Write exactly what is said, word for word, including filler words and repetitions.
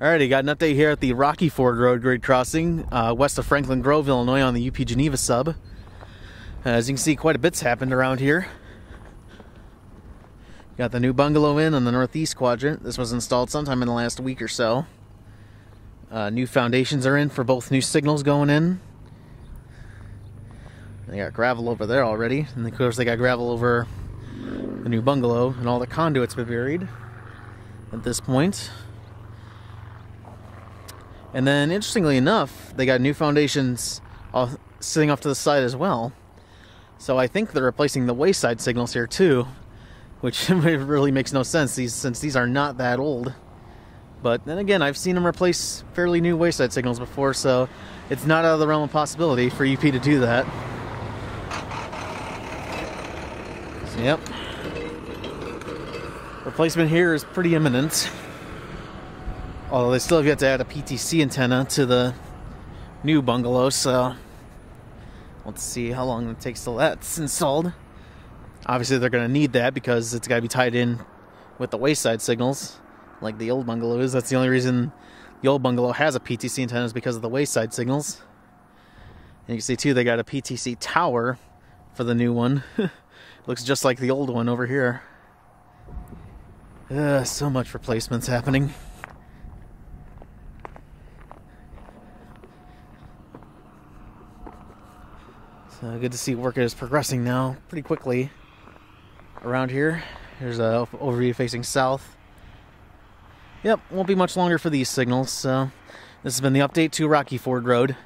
Alrighty, got an update here at the Rockyford Road grade crossing, uh, west of Franklin Grove, Illinois, on the U P Geneva Sub. As you can see, quite a bit's happened around here. Got the new bungalow in on the northeast quadrant. This was installed sometime in the last week or so. Uh, new foundations are in for both new signals going in. They got gravel over there already, and of course they got gravel over the new bungalow, and all the conduits been buried at this point. And then, interestingly enough, they got new foundations all sitting off to the side as well. So I think they're replacing the wayside signals here too, which really makes no sense these, since these are not that old. But then again, I've seen them replace fairly new wayside signals before, so it's not out of the realm of possibility for U P to do that. So, yep. Replacement here is pretty imminent. Although they still have yet to add a P T C antenna to the new bungalow, so let's see how long it takes till that's installed. Obviously they're going to need that because it's got to be tied in with the wayside signals, like the old bungalow is. That's the only reason the old bungalow has a P T C antenna, is because of the wayside signals. And you can see too, they got a P T C tower for the new one. Looks just like the old one over here. Ugh, so much replacements happening. Uh, good to see work is progressing now pretty quickly around here. Here's a overview facing south. Yep, won't be much longer for these signals. So this has been the update to Rockyford Road.